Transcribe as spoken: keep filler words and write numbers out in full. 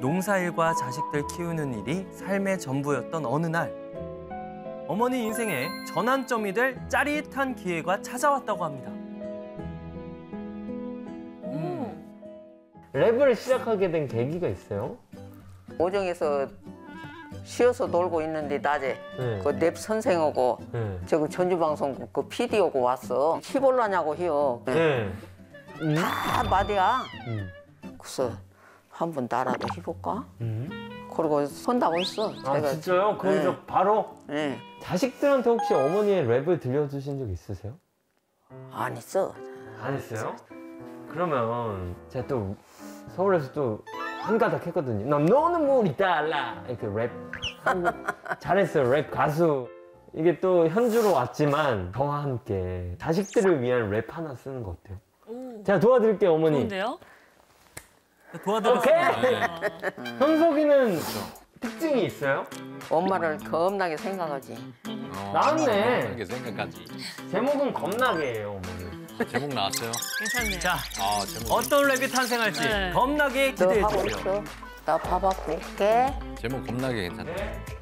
농사일과 자식들 키우는 일이 삶의 전부였던 어느 날 어머니 인생의 전환점이 될 짜릿한 기회가 찾아왔다고 합니다. 음. 랩을 시작하게 된 계기가 있어요? 오정에서 쉬어서 놀고 있는데 낮에 네. 그 랩 선생하고 네. 저거 전주방송국 그 피디하고 왔어. 시볼라냐고 해요. 네. 음. 다 말이야. 음. 그래서 한번 나라도 해볼까? 음. 그러고 선다고 했어. 아 진짜요? 거기서 네. 바로? 네. 자식들한테 혹시 어머니의 랩을 들려주신 적 있으세요? 안 했어. 안 했어요? 그러면 제가 또 서울에서 또 한가닥 했거든요. 난 너는 우리 달라 이렇게 랩 잘했어요. 랩 가수 이게 또 현주로 왔지만 저와 함께 자식들을 위한 랩 하나 쓰는 거 어때요? 오. 제가 도와드릴게요 어머니. 좋은데요? 도와드렸습니다. 오케이. 네. 현석이는 특징이 있어요? 엄마를 겁나게 생각하지. 어, 나왔네. 겁나게 생각하지. 제목은 겁나게예요 어머니. 제목 나왔어요. 괜찮네. 자, 아, 제목. 어떤 랩이 탄생할지 네. 겁나게 기대해 주세요. 나 밥 먹을게. 제목 겁나게 괜찮네. 네.